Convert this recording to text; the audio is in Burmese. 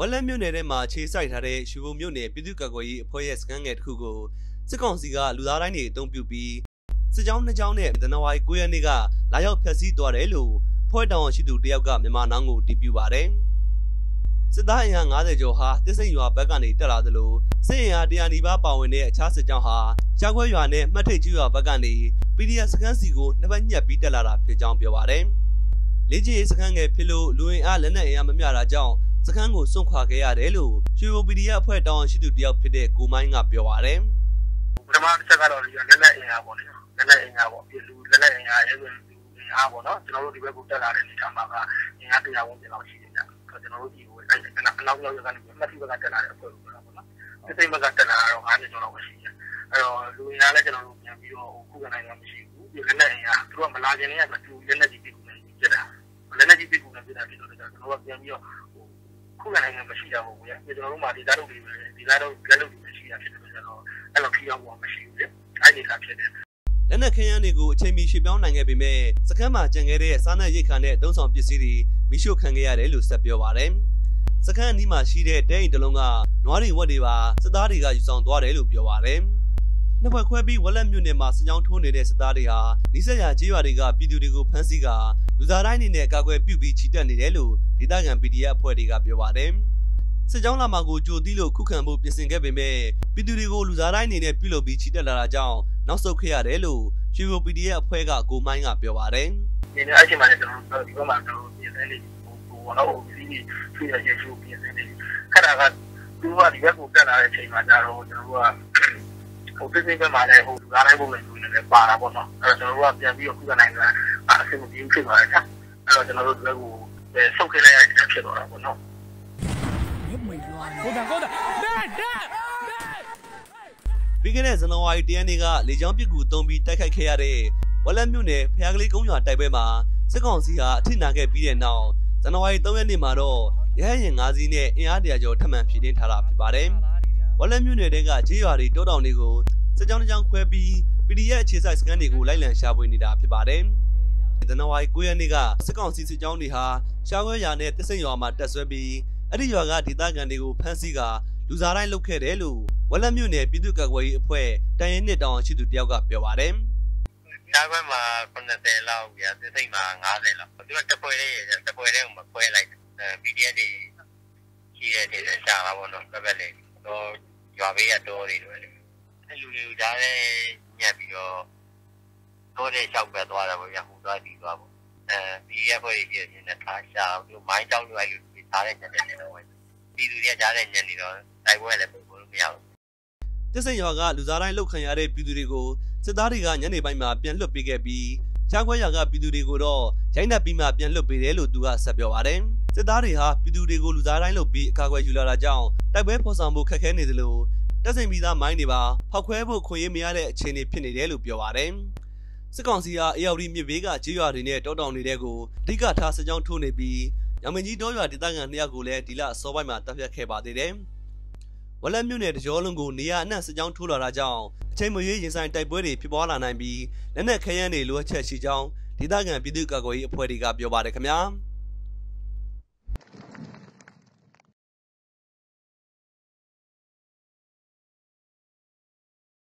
ဝန်လမ်းမြို့နယ်ထဲမှာခြေစိုက်ထားတဲ့ရွှေဘုံမြို့နယ်ပြည်သူ့ကာကွယ်ရေးအဖွဲ့ရဲ့စခန်းငယ်တစ်ခုကိုစစ်ကောင်စီကလူသားတိုင်းတွေအုံပြုပြီးစစ်ကြောင်းနှစ်ကြောင်းနဲ့ဇန်နဝါရီ9ရက်နေ့ကလာရောက်ဖျက်ဆီးသွားတယ်လို့ဖွဲ့တောင်ရှိသူတယောက်ကမြန်မာနောင်းကိုတီးပြပါတယ်။စစ်သားအင်အား50ကျော်ဟာတစ်စိမ်ရွာဘက်ကနေတက်လာသလိုစစ်အင်အား100နီးပါးပါဝင်တဲ့အခြားစစ်ကြောင်းဟာရှားခွဲရွာနဲ့မှတ်ထိပ်ကျွော်ဘက်ကနေ PDF စခန်းစီကိုနှစ်ပတ်ညက်ပြီးတက်လာတာဖြစ်ကြောင်းပြောပါတယ်။လေ့ကျင့်ရေးစခန်းငယ်ဖြစ်လို့လူဝင်အားလက်နက်အင်အားမမျှတာကြောင့်စခန်းကိုစွန့်ခွာခဲ့ရတယ်လို့ရွှေဘုံ PDF အဖွဲ့တောင်ရှိသူတယောက်ဖြစ်တဲ့ကိုမိုင်းကပြောပါတယ်။ပထမတစ်ချက်ကတော့လက်လက်အင်အားပေါ့လေလက်လက်အင်အားပေါ့ပြည်သူလက်လက်အင်အားအဲ့လိုအင်အားပေါ့နော်ကျွန်တော်တို့ဒီဘက်ကိုတက်လာတဲ့နေရာမှာကအင်အားတရားဝင်ပြန်လာရှိနေတာကျွန်တော်တို့ဒီကိုအဲ့ဒါနောက်ရောက်ရကနေမှတ်ပြီးဘက်ကတက်လာတဲ့အဖွဲ့ပေါ့နော်အဲ့ဒီဘက်ကတက်လာတော့900ကျော်လောက်ပဲရှိတယ်အဲ့တော့လူအင်အားလည်းကျွန်တော်တို့ပြန်ပြီးတော့ခုခံနိုင်တာမရှိဘူးဒီလက်လက်အင်အားသူတို့ကမလာခြင်းနဲ့ကသူလက်လက်ကြီးပြစ်ကူနေကြတာလက်လက်ကြီးပြစ်ကူနေကြတာဖြစ်တော့ကျွန်တော်တို့ပြန်ပြီးတော့ခုခံနိုင်တာမရှိတာပေါ့ကွာကျွန်တော်တို့မှဒီသားတို့တွေပဲဒီသားတို့လက်လုပ်တွေရှိတာဖြစ်တော့ကျွန်တော်အဲ့လိုခီရောက်မှမရှိဘူးလေအဲ့ဒီလားဖြစ်တယ်လက်နက်ခဲယမ်းတွေကိုအချိန်မီရှေ့ပြောင်းနိုင်ခဲ့ပေမဲ့စခန်းမှာကျန်ခဲ့တဲ့စားနပ်ရိက္ခာနဲ့အသုံးဆောင်ပစ္စည်းတွေမိရှုခံခဲ့ရတယ်လို့ဆက်ပြောပါတယ်စခန်းအနီးမှာရှိတဲ့တဲအိမ်တစ်လုံးကနွားတွေဝက်တွေပါစစ်သားတွေကယူဆောင်သွားတယ်လို့ပြောပါတယ်နှစ်ဘက်ခွဲပြီးဝက်လက်မြို့နယ်မှာစကြောင်းထိုးနေတဲ့စစ်သားတွေဟာနီးစပ်ရာကျေးရွာတွေကပြည်သူတွေကိုဖမ်းဆီးကလူသားတိုင်းအနေနဲ့ကာကွယ်ပြုပြီးချီတက်နေတယ်လို့ဒေသခံ PDF အဖွဲ့တွေကပြောပါတယ်စစ်ကြောင်းလာမှာကိုကြိုသိလို့ခုခံဖို့ပြင်ဆင်ခဲ့ပေမဲ့ပြည်သူတွေကိုလူသားတိုင်းအနေနဲ့ပြုလုပ်ပြီးချီတက်လာတာကြောင့်နောက်ဆုတ်ခဲ့ရတယ်လို့ရွှေဘုံ PDF အဖွဲ့ကကိုမိုင်းကပြောပါတယ်။ဒီနေ့အချိန်မှလည်းကျွန်တော်ဒီဘက်မှာကျွန်တော်ပြင်ဆင်နေကိုဝါတော့ဒီနေ့ဖြည့်ရရရှိပြင်ဆင်နေခါကသူကဒီဘက်ကိုတက်လာတဲ့အချိန်မှာကျတော့ကျွန်တော်ကဟိုပြင်ဆင်မှလည်းဟိုလူသားတိုင်းပုံစံမျိုးနဲ့ပါတာပေါ့နော်။အဲ့တော့ကျွန်တော်ကပြန်ပြီးတော့ခုခံနိုင်တာအဆင်ပြေဖြစ်သွားတယ်။အဲ့တော့ကျွန်တော်တို့ဒီဘက်ကိုဆုတ်ခဲ့လိုက်ရတဲ့ဖြစ်သွားတာပေါ့နော်။ပြီးခဲ့တဲ့ဇန်နဝါရီ10ရက်နေ့ကလေကြောင်းပစ်ကူသုံးပြီးတိုက်ခိုက်ခဲ့ရတဲ့ဝက်လက်မြို့နယ်ဖျားကလေးကုန်းရွာတိုက်ပွဲမှာစစ်ကောင်စီဟာအထိနာခဲ့ပြီးတဲ့နောက်ဇန်နဝါရီ3ရက်နေ့မှာတော့ရဟတ်ယာဉ်5စီးနဲ့အင်အား100ကျော်ထပ်မံဖြည့်တင်းထားတာဖြစ်ပါတယ်။ဝက်လက်မြို့နယ်ကခြေရွာတွေတောတောင်တွေကိုစစ်ကြောင်းတစ်ကြောင်းခွဲပြီး PDF ခြေစိုက်စခန်းတွေကိုလိုက်လံရှာဖွေနေတာဖြစ်ပါတယ်။ဇန်နဝါရီ9ရက်နေ့ကစစ်ကောင်စီစစ်ကြောင်းတွေဟာရှားခွဲရွာနဲ့တစ်စိမ်ရွာမှာတက်ဆွဲပြီးအဲ့ဒီရွာကဒေသခံတွေကိုဖမ်းဆီးကလူစားတိုင်းလုပ်ခဲ့တယ်လို့ဝက်လက်မြို့နယ်ပြည်သူ့ကာကွယ်ရေးအဖွဲ့တန်ရင်နှစ်တောင်ရှိသူတယောက်ကပြောပါတယ်။ရှားခွဲမှာ90လောက်ပြတစ်စိမ်မှာ90လောက်သူကတပွဲလေးတပွဲလေးကိုမပွဲလိုက်PDF တွေရှိတဲ့ဒေသရှားပါဘောနော်ပြပဲလေတော့ရွာဘေးရတော်တွေလိုလေအဲ့လူတွေကိုဒါလည်းညက်ပြီးတော့တော့တဲ့ရှောက်ပဲသွားတာပေါ့ဗျာဟိုသွားပြီးသွားပေါ့အဲဒီရက်ပွဲကြီးပြင်းနေတာရှာလို့မိုင်းတောက်လို့အဲ့လိုပြီးသားတဲ့ညနေနေတော့ပြည်သူတွေကကြားတဲ့ညနေတော့တိုက်ပွဲလည်းပုံပုံလို့မရဘူးတစ်စိမ်ရွာကလူသားတိုင်းလှုပ်ခံရတဲ့ပြည်သူတွေကိုစစ်သားတွေကညနေပိုင်းမှာပြန်လွတ်ပေးခဲ့ပြီးရှားခွဲရွာကပြည်သူတွေကိုတော့ရိုင်းနှက်ပြီးမှပြန်လွတ်ပေးတယ်လို့သူကဆက်ပြောပါတယ်စစ်သားတွေဟာပြည်သူတွေကိုလူသားတိုင်းလှုပ်ပြီးအကာအကွယ်ယူလာတာကြောင့်တိုက်ပွဲဖော်ဆောင်မှုခက်ခဲနေတယ်လို့တက်စိမ်ပြီးသားမိုင်းတွေပါဖောက်ခွဲဖို့ခွင့်ရမရတဲ့အခြေအနေဖြစ်နေတယ်လို့ပြောပါတယ်စစ်ကောင်စီဟာအေရဝတီမြစ်ဘေးကကြေးရွာတွေနဲ့တောတောင်နေတဲ့ကိုအဓိကထားစစ်ကြောင်းထိုးနေပြီးညမင်းကြီးတောရွာဒေသခံနှစ်ယောက်ကိုလည်းဒီလအစောပိုင်းမှာတပ်ဖြတ်ခဲ့ပါသေးတယ်။ဝက်လက်မြို့နယ်တကြောလုံးကိုနေရာအနှံ့စစ်ကြောင်းထိုးလာတာကြောင့်အချိန်မရွေးရင်ဆိုင်တိုက်ပွဲတွေဖြစ်ပွားလာနိုင်ပြီးလက်နက်ခဲယမ်းတွေလိုအပ်ချက်ရှိကြောင်းဒေသခံပြည်သူ့ကာကွယ်ရေးအဖွဲ့တွေကပြောပါတယ်ခင်ဗျာ။